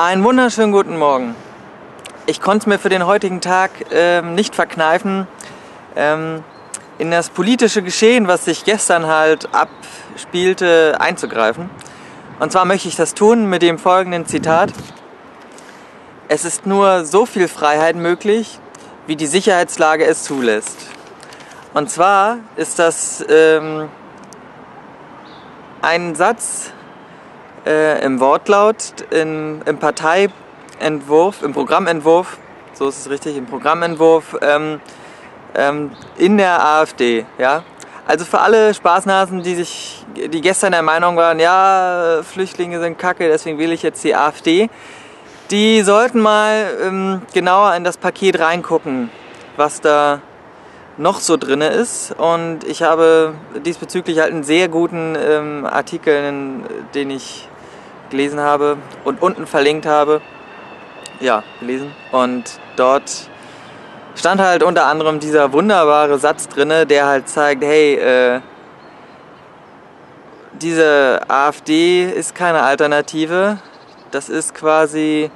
Einen wunderschönen guten Morgen. Ich konnte es mir für den heutigen Tag nicht verkneifen, in das politische Geschehen, was sich gestern halt abspielte, einzugreifen. Und zwar möchte ich das tun mit dem folgenden Zitat: Es ist nur so viel Freiheit möglich, wie die Sicherheitslage es zulässt. Und zwar ist das ein Satz im Wortlaut, im Parteientwurf, im Programmentwurf, so ist es richtig, im Programmentwurf in der AfD. Ja? Also für alle Spaßnasen, die gestern der Meinung waren, ja, Flüchtlinge sind kacke, deswegen wähle ich jetzt die AfD, die sollten mal genauer in das Paket reingucken, was da noch so drin ist, und ich habe diesbezüglich halt einen sehr guten Artikel, den ich gelesen habe und unten verlinkt habe, ja, gelesen, und dort stand halt unter anderem dieser wunderbare Satz drin, der halt zeigt, hey, diese AfD ist keine Alternative, das ist quasi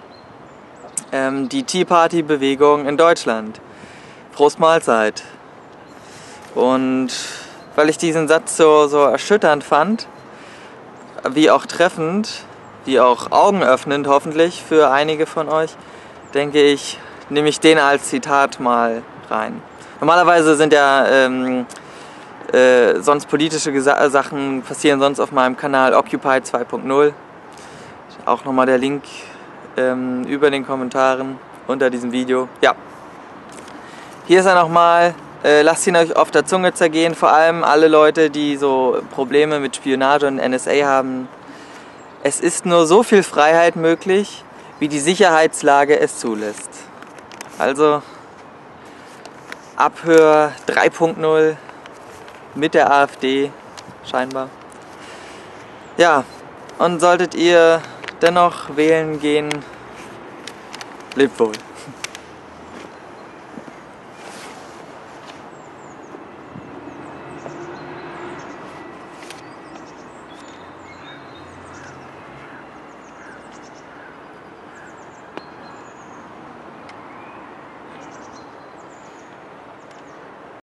die Tea Party Bewegung in Deutschland. Prost Mahlzeit. Und weil ich diesen Satz so erschütternd fand, wie auch treffend, wie auch augenöffnend hoffentlich für einige von euch, denke ich, nehme ich den als Zitat mal rein. Normalerweise sind ja sonst politische Sachen passieren sonst auf meinem Kanal Occupy 2.0. Auch nochmal der Link über den Kommentaren unter diesem Video. Ja, hier ist er nochmal. Lasst ihn euch auf der Zunge zergehen, vor allem alle Leute, die so Probleme mit Spionage und NSA haben. Es ist nur so viel Freiheit möglich, wie die Sicherheitslage es zulässt. Also Abhör 3.0 mit der AfD scheinbar. Ja, und solltet ihr dennoch wählen gehen, lebt wohl.